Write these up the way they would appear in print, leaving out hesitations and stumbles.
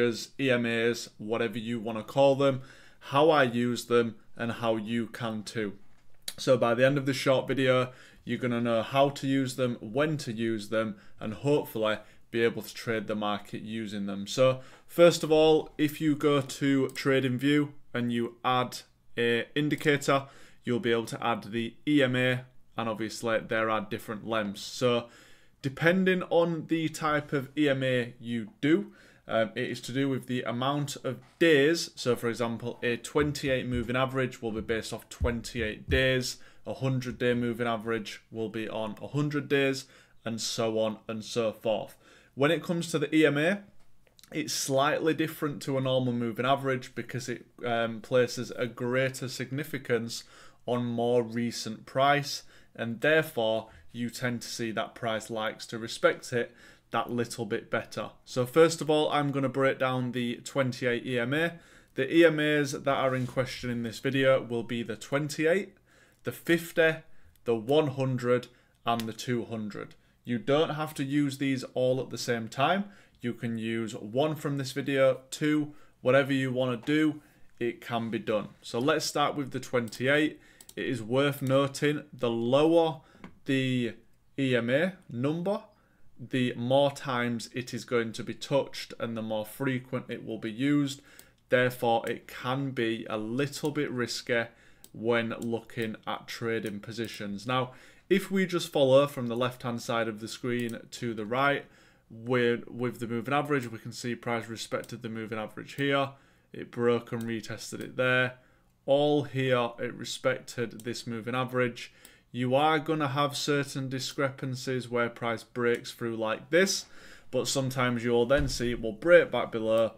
EMAs, whatever you want to call them, how I use them and how you can too. So by the end of this short video, you're going to know how to use them, when to use them, and hopefully be able to trade the market using them. So first of all, if you go to Trading View and you add an indicator, you'll be able to add the EMA, and obviously there are different lengths. So depending on the type of EMA you do, it is to do with the amount of days. So for example, a 28 moving average will be based off 28 days, a 100 day moving average will be on 100 days, and so on and so forth. When it comes to the EMA, it's slightly different to a normal moving average because it places a greater significance on more recent price, and therefore you tend to see that price likes to respect it that little bit better. So first of all, I'm going to break down the 28 EMA. The EMAs that are in question in this video will be the 28, the 50, the 100 and the 200. You don't have to use these all at the same time. You can use one from this video, two, whatever you want to do, it can be done. So let's start with the 28. It is worth noting, the lower the EMA number, the more times it is going to be touched and the more frequent it will be used. Therefore, it can be a little bit risky when looking at trading positions. Now, if we just follow from the left-hand side of the screen to the right, with the moving average, we can see price respected the moving average here. It broke and retested it there. All here, it respected this moving average. You are going to have certain discrepancies where price breaks through like this, but sometimes you'll then see it will break back below,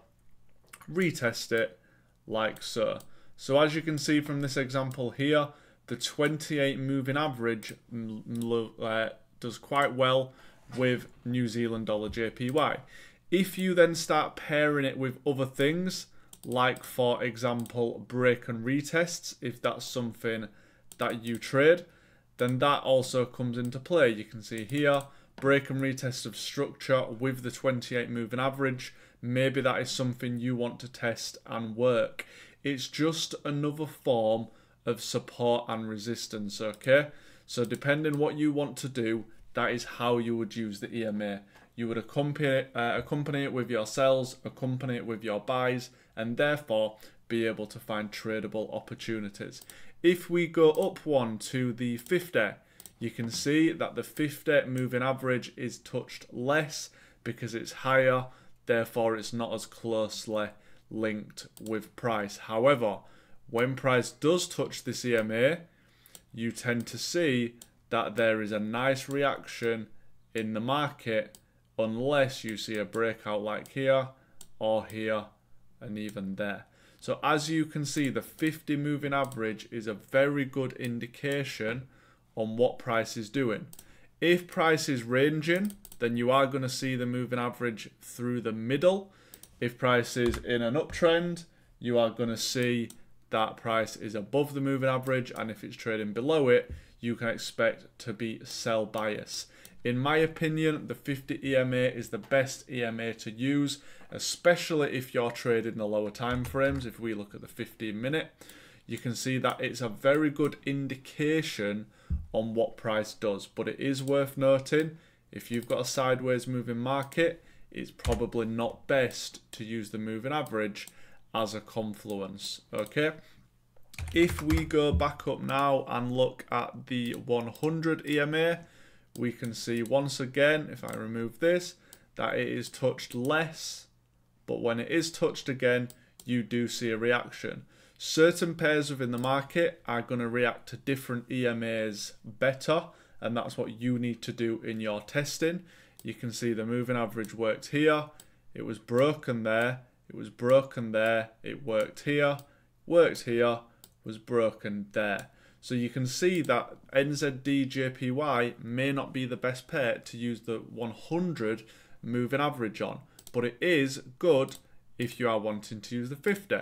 retest it like so. So as you can see from this example here, the 28 moving average does quite well with New Zealand dollar JPY. If you then start pairing it with other things, like for example break and retests, if that's something that you trade, then that also comes into play. You can see here, break and retest of structure with the 28 moving average. Maybe that is something you want to test and work. It's just another form of support and resistance, okay? So depending what you want to do, that is how you would use the EMA. You would accompany it with your sells, accompany it with your buys, and therefore be able to find tradable opportunities. If we go up one to the 50, you can see that the 50 moving average is touched less because it's higher, therefore it's not as closely linked with price. However, when price does touch this EMA, you tend to see that there is a nice reaction in the market unless you see a breakout like here or here and even there. So as you can see, the 50 moving average is a very good indication on what price is doing. If price is ranging, then you are going to see the moving average through the middle. If price is in an uptrend, you are going to see that price is above the moving average, and if it's trading below it, you can expect to be sell bias. In my opinion, the 50 EMA is the best EMA to use, especially if you're trading the lower time frames. If we look at the 15 minute, you can see that it's a very good indication on what price does, but it is worth noting, if you've got a sideways moving market, it's probably not best to use the moving average as a confluence, okay? If we go back up now and look at the 100 EMA, we can see once again, if I remove this, that it is touched less, but when it is touched again, you do see a reaction. Certain pairs within the market are going to react to different EMAs better, and that's what you need to do in your testing. You can see the moving average worked here, it was broken there, it was broken there, it worked here, was broken there. So you can see that NZDJPY may not be the best pair to use the 100 moving average on, but it is good if you are wanting to use the 50.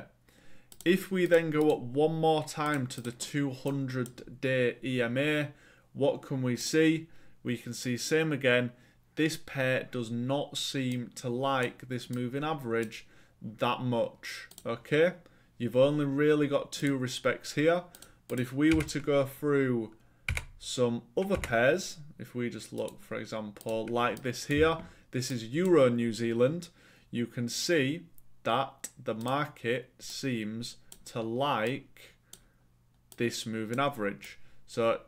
If we then go up one more time to the 200 day EMA, what can we see? We can see same again, this pair does not seem to like this moving average that much, okay? You've only really got two respects here, but if we were to go through some other pairs, if we just look, for example, like this here, this is Euro New Zealand, you can see that the market seems to like this moving average. So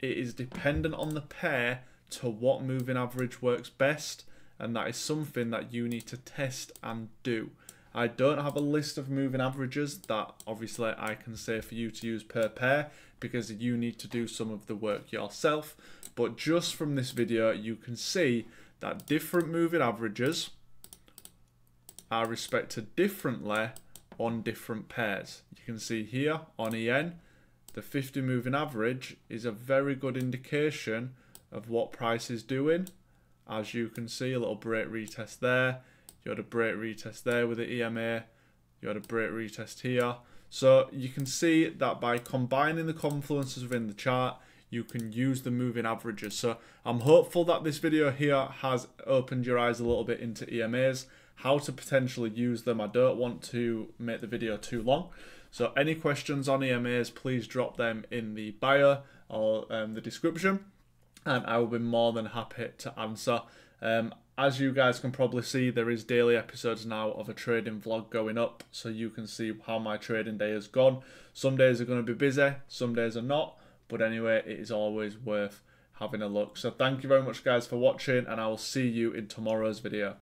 it is dependent on the pair to what moving average works best, and that is something that you need to test and do. I don't have a list of moving averages that obviously I can say for you to use per pair, because you need to do some of the work yourself. But just from this video, you can see that different moving averages are respected differently on different pairs. You can see here on EN, the 50 moving average is a very good indication of what price is doing. As you can see, a little break retest there. You had a break retest there with the EMA. You had a break retest here. So you can see that by combining the confluences within the chart, you can use the moving averages. So I'm hopeful that this video here has opened your eyes a little bit into EMAs, how to potentially use them. I don't want to make the video too long. So any questions on EMAs, please drop them in the bio or the description, and I will be more than happy to answer. As you guys can probably see, there is daily episodes now of a trading vlog going up, so you can see how my trading day has gone. Some days are going to be busy, some days are not, but anyway, it is always worth having a look. So thank you very much guys for watching, and I will see you in tomorrow's video.